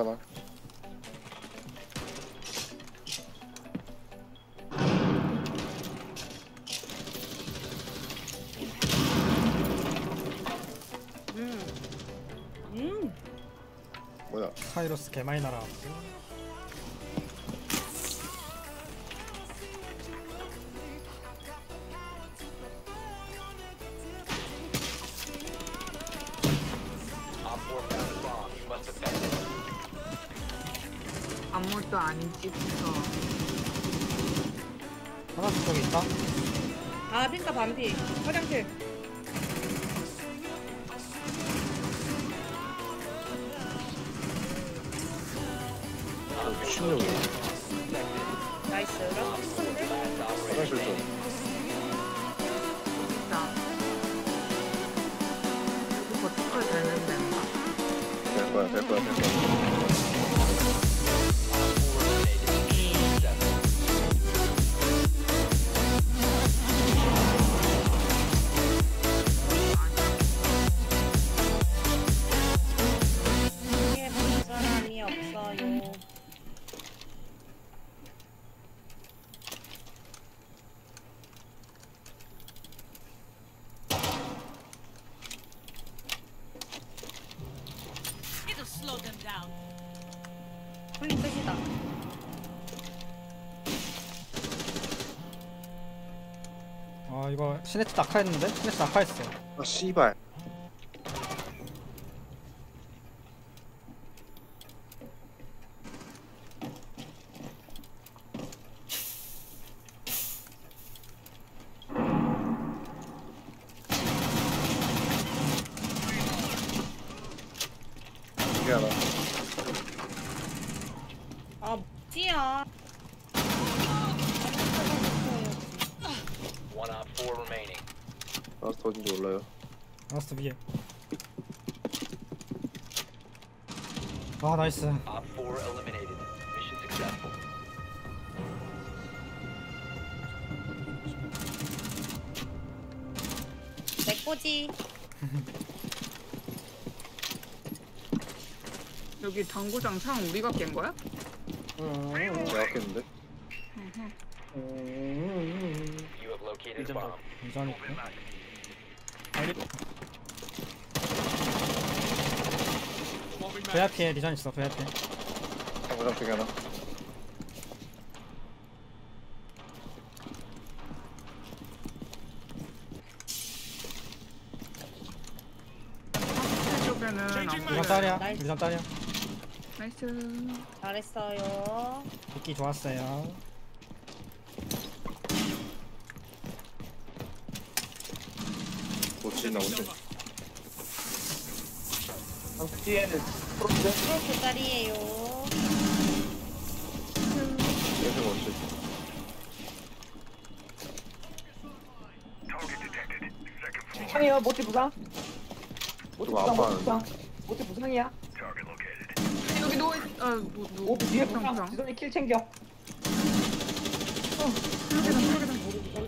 하나. 뭐야? 카이로스 개 많이 날아. 아무것도 아니지, 그래서. 하나씩 저기 있다? 아, 핑크 반피. 화장실. 아, 미친놈이야. 나이스. 화장실 좀. 될 거야, 될 거야. 홀린 끝이다. 아 이거 시네츠 낙하했는데? 시네츠 낙하했어. 아 씨발. 이게 하나. 아, 뭐지야. 라스트 어딘지 몰라요. 라스트 위에. 아, 나이스. 내 꼬지. 여기 당구장 창 우리가 깬 거야? 내가 깼는데? 이전이 VIP에 리전 있어. VIP 당구장 쪽에 하나. 리전 딸이야. 리전 딸이야. 나이스. 잘했어요. 듣기 좋았어요. 오지 나 오지. 뒤에는 프로인데? 프로 두 자리에요. 계속 오지. 부상이요. 모티 부상. 모티 부상. 모티 부상. 모티 부상이야. 여기 누워 있.. 아.. 뭐.. 뒤에 부상. 지선이 킬 챙겨.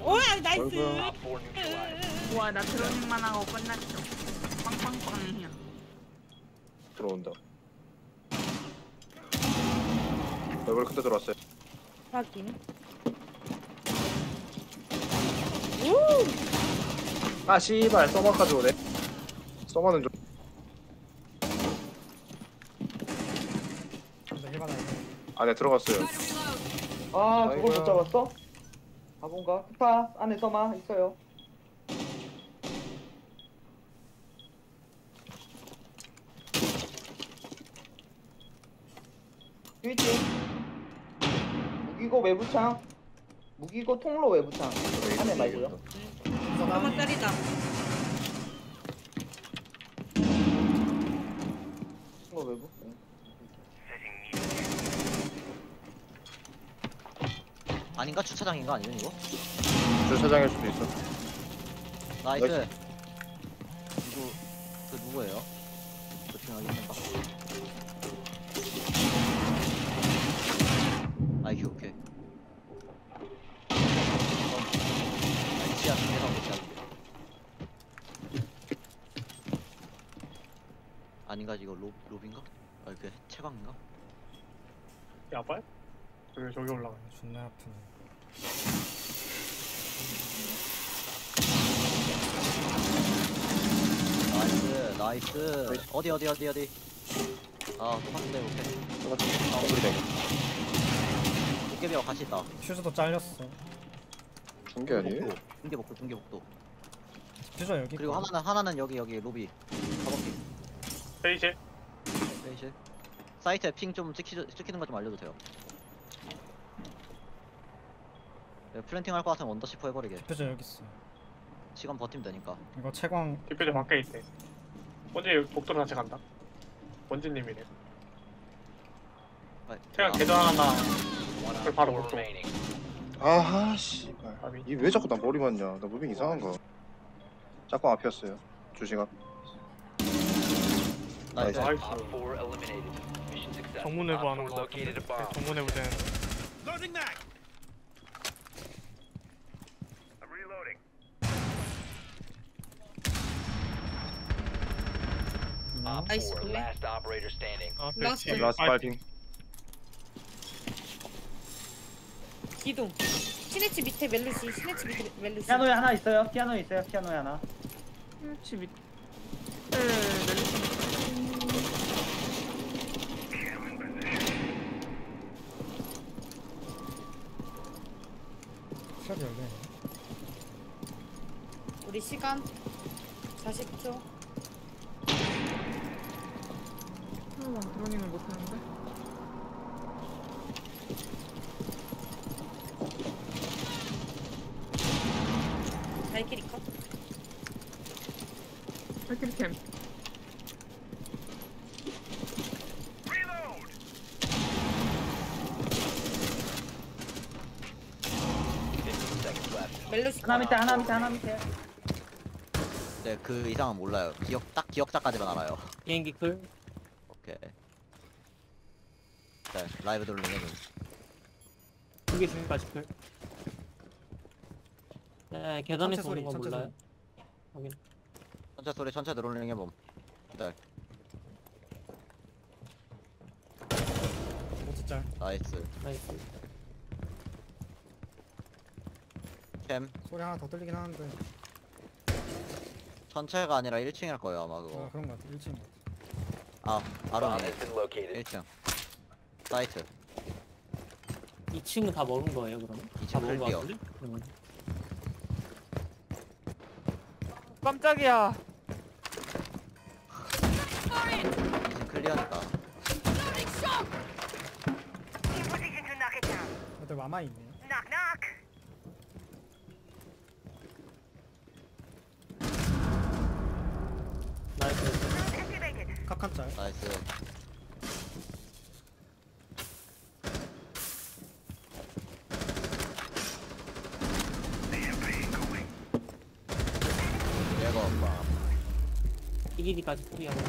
오! 나이스! 와, 나 드로닝만 하고 끝났어. 빵빵빵이야. 들어온다. 얼굴 큰데 들어왔어요. 확인. 우! 아 씨발, 서머까지 오네. 서머는 좀.. 안에 들어갔어요. 아, 아이고야. 그걸 못 잡았어? 바본가? 쿠파 안에 서마 있어요. 유이치 무기고 외부창, 무기고 통로 외부창. 안에 말고요. 잠깐만 짜리다. 통로 외부? 아닌가? 주차장인가? 아니면 이거? 주차장일 수도 있어. 나이스. 나이스. 이거.. 그 누구예요? 아이큐 오케이. 아니 지하 중에서 오지 않는데 아닌가? 이거 로빈가? 아 이게 해체광인가? 이게 아파요? 저기 올라가네. 존나 아프네. 나이스 나이스. 어디 아 토마스네. 오케이 똑같아. 우리다 이거 도깨비하고 같이 있다. 퓨즈도 잘렸어. 중계 아니에요? 중계 복도 퓨즈 여기. 그리고 하나는 여기 로비 가볼게. 페이실 사이트에 핑 좀 찍히는 거 좀 알려도 돼요. 플랜팅 할 것 같으면 원더시퍼 해버리게. 디퓨저 여기 있어. 시간 버티면 되니까. 이거 채광. 디퓨저 밖에 있대. 원진이 복도로 같이 간다. 원진님이래. 채광 계단 하나. 그걸 바로 올고. 아하 씨발. 이 왜 자꾸 나 머리 맞냐? 나 무빙 이상한 거. 짝광 앞이었어요. 조심함. 나이스. 정문에 보는 거. 정문에 보는. 나이스 블랙. 라스트 파이팅. 기둥. 시네치 밑에 멜루시. 피아노에 하나 있어요. 피아노에 하나. 시네치 밑에 멜루시. 샷이 열네. 우리 시간 40초. 드론이는 못하는데? 발키리 컷? 발키리 캠 하나 밑에 네, 그 이상은 몰라요. 기억자까지만 알아요. 비행기 쿨? 오케이. 자, 라이브 돌리는 중. 그게 지금까지 그. 네, 계단에서 오는 건 몰라요. 확인. 천차 소리 천차 드롤링 해봄. 네. 오트짤. 나이스. 캠. 소리 하나 더 들리긴 하는데. 전체가 아니라 1층 일 거예요 아마 그거. 아, 그런 거 같아. 1층. 아, 바로 안에 1층 사이트 2층은 다 먹은 거예요 그러면? 2층 먹은 거 같은데? 깜짝이야. 2층 클리어니까 근데 마마 있네. 나이스 깜짝. 나이스. 내가 엄마. 이기니까지 소리야. 가.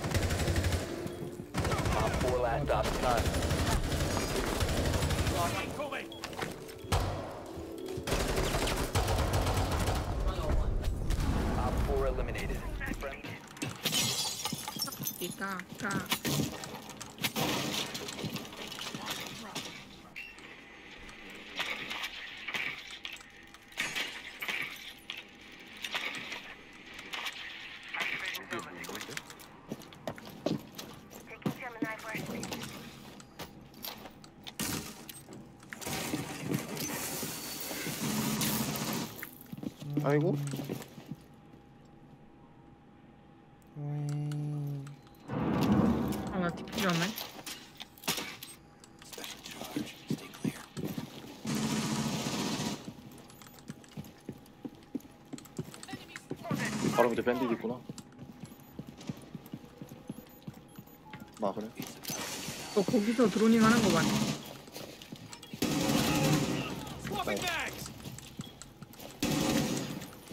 아이고. 바로 밑에 밴딧 있구나. 막으네. 너 거기서 드로닝 하는 거 맞네.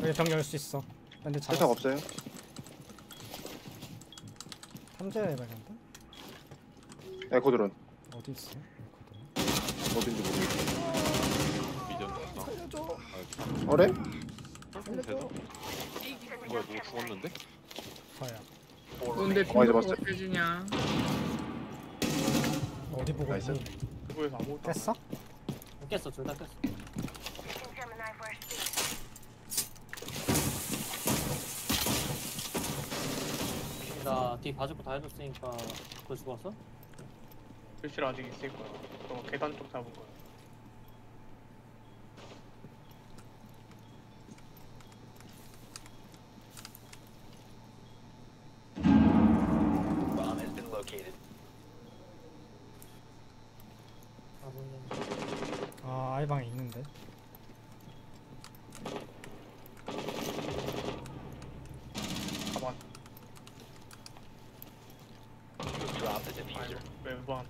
여기 병 열 수 있어. 밴딧 잡았어. 세탁 없어요? 탐지해야 되는데? 에코드론 어디 있어? 에코드론 어딘지 모르겠어. 미전 갔다. 살려줘. 어래? 살려줘. 뭐야 누구 죽었는데? 아야. 뭔데 빈도가 어떻게 지냐. 어디 보고 있어? 그거에서 아무것도 깼어? 못 깼어. 둘 다 깼어. 나 뒤 봐주고 다 해줬으니까 그거 죽었어? 글씨를 아직 있을 거야. 너 계단 쪽 잡은 거야. 아, 알방에 있는데. 가만. 왼방.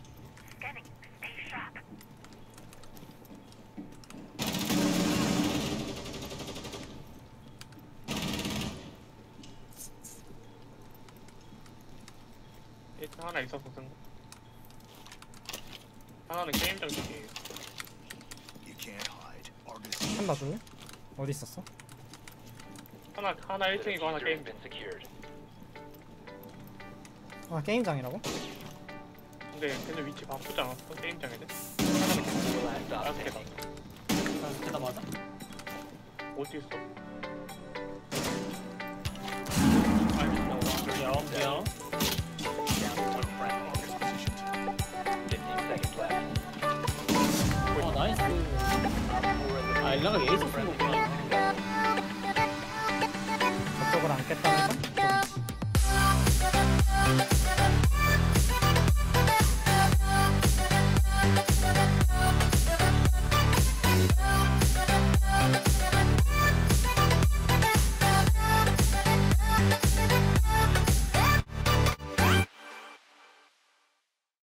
일단 하나 있었어. 하나는 게임 장식이에요. 한 봐줄래? 어디 있었어? 하나 1층이고 하나 게임. 아 게임장이라고? 근데 위치 바꾸지 않았어? 게임장인데? 하나는 계단. 계단 맞아? 어디 있어? 야. 와 나이스. 아 일라가 에이스 쓴 거구나. 저쪽을 안 깼다면서?